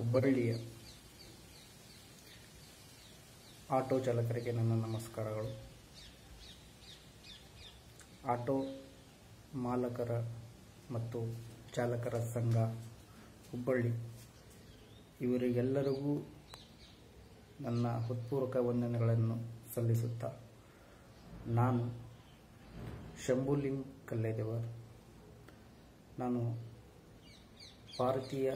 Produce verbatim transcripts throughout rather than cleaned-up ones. ಹುಬ್ಬಳ್ಳಿಯ ಆಟೋ ಚಾಲಕರಿಗೆ ನನ್ನ ನಮಸ್ಕಾರಗಳು। ಆಟೋ ಮಾಲಕರ ಮತ್ತು ಚಾಲಕರ ಸಂಘ ಹುಬ್ಬಳ್ಳಿ ಇವರಿಗೆಲ್ಲರಿಗೂ ನನ್ನ ಹೃತ್ಪೂರ್ವಕ ವಂದನೆಗಳನ್ನು ಸಲ್ಲಿಸುತ್ತಾ, ನಾನು ಶಂಭುಲಿಂಗ ಕಲ್ಲೆದೇವರ್, ನಾನು ಭಾರತೀಯ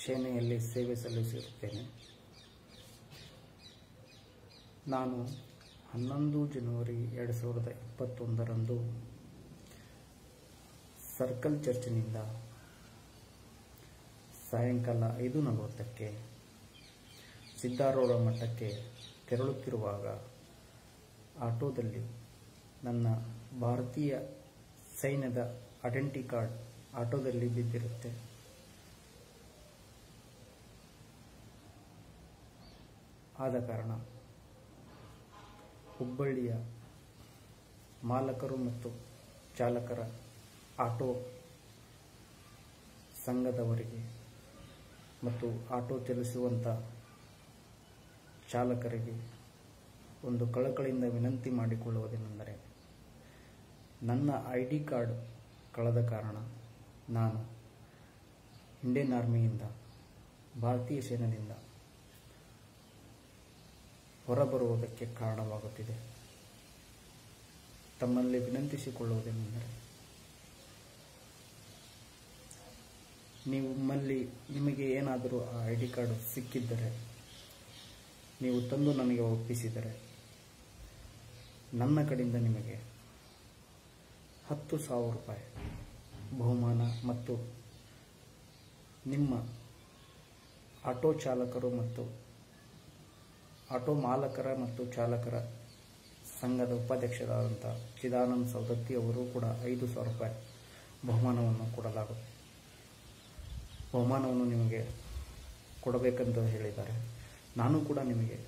ಸೇನೆಯಲ್ಲಿ ಸೇವೆ ಸಲ್ಲಿಸುತ್ತೇನೆ। ನಾನು ಹನ್ನೊಂದು ಜನವರಿ ಎರಡು ಸಾವಿರದ ಇಪ್ಪತ್ತೊಂದರಂದು ಸರ್ಕಲ್ ಚರ್ಚ್ನಿಂದ ಸಾಯಂಕಾಲ ಐದು ನಲವತ್ತಕ್ಕೆ ಸಿದ್ದಾರೂಢ ಮಠಕ್ಕೆ ತೆರಳುತ್ತಿರುವಾಗ ಆಟೋದಲ್ಲಿ ನನ್ನ ಭಾರತೀಯ ಸೈನ್ಯದ ಐಡೆಂಟಿ ಕಾರ್ಡ್ ಆಟೋದಲ್ಲಿ ಬಿದ್ದಿರುತ್ತೆ। ಆದ ಕಾರಣ ಹುಬ್ಬಳ್ಳಿಯ ಮಾಲಕರು ಮತ್ತು ಚಾಲಕರ ಆಟೋ ಸಂಘದವರಿಗೆ ಮತ್ತು ಆಟೋ ಚಲಿಸುವಂಥ ಚಾಲಕರಿಗೆ ಒಂದು ಕಳಕಳಿಯಿಂದ ವಿನಂತಿ ಮಾಡಿಕೊಳ್ಳುವುದೇನೆಂದರೆ, ನನ್ನ ಐ ಡಿ ಕಾರ್ಡ್ ಕಳೆದ ಕಾರಣ ನಾನು ಇಂಡಿಯನ್ ಆರ್ಮಿಯಿಂದ, ಭಾರತೀಯ ಸೇನೆಯಿಂದ ಹೊರಬರುವುದಕ್ಕೆ ಕಾರಣವಾಗುತ್ತಿದೆ। ತಮ್ಮಲ್ಲಿ ವಿನಂತಿಸಿಕೊಳ್ಳುವುದೇನೆಂದರೆ, ನೀವು ನಿಮ್ಮಲ್ಲಿ ನಿಮಗೆ ಏನಾದರೂ ಆ ಐ ಡಿ ಕಾರ್ಡ್ ಸಿಕ್ಕಿದ್ದರೆ ನೀವು ತಂದು ನನಗೆ ಒಪ್ಪಿಸಿದರೆ ನನ್ನ ಕಡೆಯಿಂದ ನಿಮಗೆ ಹತ್ತು ಸಾವಿರ ರೂಪಾಯಿ ಬಹುಮಾನ ಮತ್ತು ನಿಮ್ಮ ಆಟೋ ಚಾಲಕರು ಮತ್ತು ಆಟೋ ಮಾಲಕರ ಮತ್ತು ಚಾಲಕರ ಸಂಘದ ಉಪಾಧ್ಯಕ್ಷರಾದಂಥ ಚಿದಾನಂದ ಸೌದತ್ತಿ ಅವರು ಕೂಡ ಐದು ಸಾವಿರ ರೂಪಾಯಿ ಬಹುಮಾನವನ್ನು ಕೊಡಲಾಗುತ್ತೆ, ಬಹುಮಾನವನ್ನು ನಿಮಗೆ ಕೊಡಬೇಕೆಂದು ಹೇಳಿದ್ದಾರೆ। ನಾನು ಕೂಡ ನಿಮಗೆ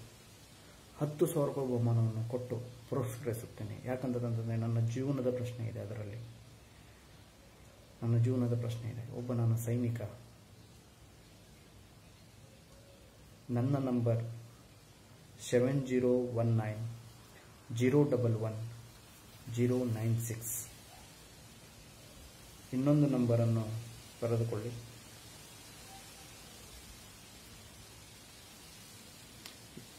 ಹತ್ತು ಸಾವಿರ ರೂಪಾಯಿ ಬಹುಮಾನವನ್ನು ಕೊಟ್ಟು ಪುರಸ್ಕರಿಸುತ್ತೇನೆ। ಯಾಕಂತಂದರೆ ನನ್ನ ಜೀವನದ ಪ್ರಶ್ನೆ ಇದೆ, ಅದರಲ್ಲಿ ನನ್ನ ಜೀವನದ ಪ್ರಶ್ನೆ ಇದೆ। ಒಬ್ಬ ನಾನು ಸೈನಿಕ, ನನ್ನ number seven zero one nine zero double one zero nine six, ಇನ್ನೊಂದು ನಂಬರನ್ನು ಬರೆದುಕೊಳ್ಳಿ,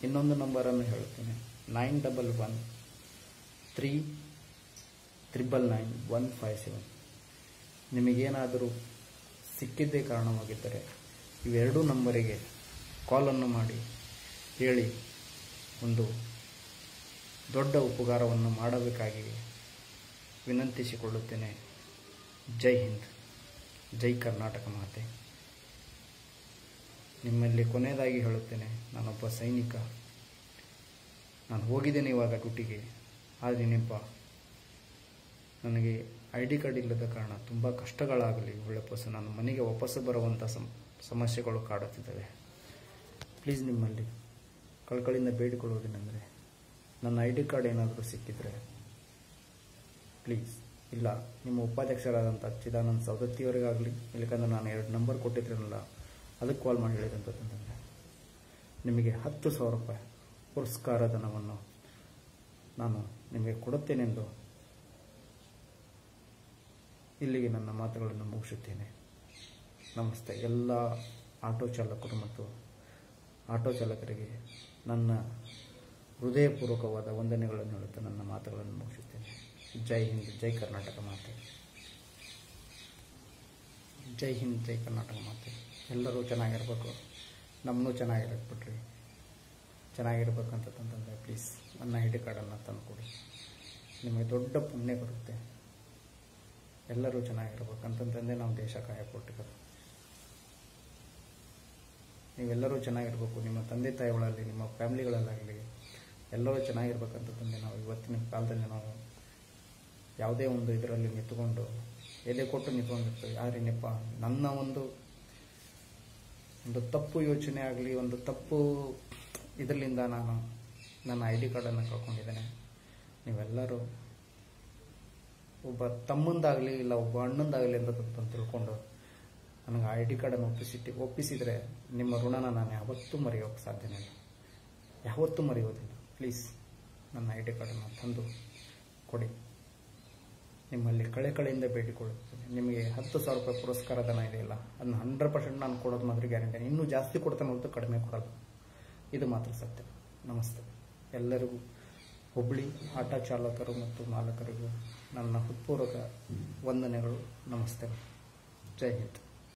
ಇನ್ನೊಂದು ನಂಬರನ್ನು ಹೇಳ್ತೇನೆ, nine double one three triple nine one five seven. ನಿಮಗೇನಾದರೂ ಸಿಕ್ಕಿದ್ದೇ ಕಾರಣವಾಗಿದ್ದರೆ ಇವೆರಡೂ ನಂಬರಿಗೆ ಕಾಲನ್ನು ಮಾಡಿ ಹೇಳಿ ಒಂದು ದೊಡ್ಡ ಉಪಕಾರವನ್ನು ಮಾಡಬೇಕಾಗಿ ವಿನಂತಿಸಿಕೊಳ್ಳುತ್ತೇನೆ। ಜೈ ಹಿಂದ್, ಜೈ ಕರ್ನಾಟಕ ಮಾತೆ। ನಿಮ್ಮಲ್ಲಿ ಕೊನೆಯದಾಗಿ ಹೇಳುತ್ತೇನೆ, ನಾನೊಬ್ಬ ಸೈನಿಕ, ನಾನು ಹೋಗಿದ್ದೇನೆ ಇವಾಗ ಡ್ಯೂಟಿಗೆ, ಆದರೆ ನೆನಪ ನನಗೆ ಐ ಡಿ ಕಾರ್ಡ್ ಇಲ್ಲದ ಕಾರಣ ತುಂಬ ಕಷ್ಟಗಳಾಗಲಿ, ಒಳ್ಳೆಪಸ್ಸು ನಾನು ಮನೆಗೆ ವಾಪಸ್ಸು ಬರುವಂಥ ಸಮಸ್ಯೆಗಳು ಕಾಡುತ್ತಿದ್ದಾವೆ। ಪ್ಲೀಸ್ ನಿಮ್ಮಲ್ಲಿ ಕಳ್ಕಳಿಂದ ಬೇಡಿಕೊಳ್ಳುವುದೇನೆಂದರೆ, ನನ್ನ ಐ ಡಿ ಕಾರ್ಡ್ ಏನಾದರೂ ಸಿಕ್ಕಿದರೆ ಪ್ಲೀಸ್, ಇಲ್ಲ ನಿಮ್ಮ ಉಪಾಧ್ಯಕ್ಷರಾದಂಥ ಚಿದಾನಂದ ಸೌದತ್ತಿಯವರಿಗಾಗಲಿ, ಇಲ್ಲಕಂದ್ರೆ ನಾನು ಎರಡು ನಂಬರ್ ಕೊಟ್ಟಿದ್ರಲ್ಲ ಅದಕ್ಕೆ ಕಾಲ್ ಮಾಡಿ ಹೇಳಿದಂತಂದರೆ ನಿಮಗೆ ಹತ್ತು ಸಾವಿರ ರೂಪಾಯಿ ಪುರಸ್ಕಾರ ಧನವನ್ನು ನಾನು ನಿಮಗೆ ಕೊಡುತ್ತೇನೆಂದು ಇಲ್ಲಿಗೆ ನನ್ನ ಮಾತುಗಳನ್ನು ಮುಗಿಸುತ್ತೇನೆ। ನಮಸ್ತೆ। ಎಲ್ಲ ಆಟೋ ಚಾಲಕರು ಮತ್ತು ಆಟೋ ಚಾಲಕರಿಗೆ ನನ್ನ ಹೃದಯಪೂರ್ವಕವಾದ ವಂದನೆಗಳನ್ನು ಹೇಳುತ್ತಾ ನನ್ನ ಮಾತುಗಳನ್ನು ಮುಗಿಸುತ್ತೇನೆ। ಜೈ ಹಿಂದ್, ಜೈ ಕರ್ನಾಟಕ ಮಾತೆ। ಜೈ ಹಿಂದ್, ಜೈ ಕರ್ನಾಟಕ ಮಾತೆ। ಎಲ್ಲರೂ ಚೆನ್ನಾಗಿರಬೇಕು, ನಮ್ಮನ್ನೂ ಚೆನ್ನಾಗಿರಬೇಕು ಬಿಡ್ರಿ, ಚೆನ್ನಾಗಿರ್ಬೇಕಂತಂತಂದರೆ ಪ್ಲೀಸ್ ನನ್ನ ಐ ಡಿ ಕಾರ್ಡನ್ನು ತಂದುಕೊಡಿ, ನಿಮಗೆ ದೊಡ್ಡ ಪುಣ್ಯ ಬರುತ್ತೆ। ಎಲ್ಲರೂ ಚೆನ್ನಾಗಿರ್ಬೇಕಂತಂತಂದೇ ನಾವು ದೇಶ ಕಾಯಕೊಟ್ಟಿರೋದು। ನೀವೆಲ್ಲರೂ ಚೆನ್ನಾಗಿರ್ಬೇಕು, ನಿಮ್ಮ ತಂದೆ ತಾಯಿಗಳಲ್ಲಿ, ನಿಮ್ಮ ಫ್ಯಾಮ್ಲಿಗಳಲ್ಲಾಗಲಿ ಎಲ್ಲರೂ ಚೆನ್ನಾಗಿರ್ಬೇಕಂತಂದೇ ನಾವು ಇವತ್ತಿನ ಕಾಲದಲ್ಲಿ ನಾವು ಯಾವುದೇ ಒಂದು ಇದರಲ್ಲಿ ನಿಂತುಕೊಂಡು ಎದೆ ಕೊಟ್ಟು ನಿಂತ್ಕೊಂಡಿರ್ತೀವಿ। ಆದರೆ ಏನಪ್ಪ, ನನ್ನ ಒಂದು ಒಂದು ತಪ್ಪು ಯೋಚನೆ ಆಗಲಿ, ಒಂದು ತಪ್ಪು ಇದರಿಂದ ನಾನು ನನ್ನ ಐ ಡಿ ಕಾರ್ಡನ್ನು ಕಳ್ಕೊಂಡಿದ್ದೇನೆ। ನೀವೆಲ್ಲರೂ ಒಬ್ಬ ತಮ್ಮಂದಾಗಲಿ, ಇಲ್ಲ ಒಬ್ಬ ಅಣ್ಣಂದಾಗಲಿ ಅಂತ ತಿಳ್ಕೊಂಡು ನನಗೆ ಐ ಡಿ ಕಾರ್ಡನ್ನು ಒಪ್ಪಿಸಿಟ್ಟು ಒಪ್ಪಿಸಿದರೆ ನಿಮ್ಮ ಋಣನ ನಾನು ಯಾವತ್ತೂ ಮರೆಯೋಕ್ಕೆ ಸಾಧ್ಯನೇ ಇಲ್ಲ, ಯಾವತ್ತೂ ಮರೆಯೋದಿಲ್ಲ. ಪ್ಲೀಸ್ ನನ್ನ ಐ ಡಿ ಕಾರ್ಡನ್ನು ತಂದು ಕೊಡಿ. ನಿಮ್ಮಲ್ಲಿ ಕಳೆ ಕಳೆಯಿಂದ ಬೇಡಿಕೊಳ್ಳುತ್ತೇನೆ. ನಿಮಗೆ ಹತ್ತು ಸಾವಿರ ರೂಪಾಯಿ ಪುರಸ್ಕಾರ ಧನ ಇದೆಯಲ್ಲ, ಅದನ್ನು ಹಂಡ್ರೆಡ್ ಪರ್ಸೆಂಟ್ ನಾನು ಕೊಡೋದು ಮಾತ್ರ ಗ್ಯಾರಂಟಿ. ಇನ್ನೂ ಜಾಸ್ತಿ ಕೊಡ್ತಾನೆ ಹೊರತು ಕಡಿಮೆ ಕೊಡಲ್ಲ, ಇದು ಮಾತ್ರ ಸತ್ಯ. ನಮಸ್ತೆ ಎಲ್ಲರಿಗೂ. ಹುಬ್ಬಳ್ಳಿ ಆಟೋ ಚಾಲಕರು ಮತ್ತು ಮಾಲಕರಿಗೂ ನನ್ನ ಹೃತ್ಪೂರ್ವಕ ವಂದನೆಗಳು, ನಮಸ್ತೆಗಳು. ಜೈ ಹಿಂದ್.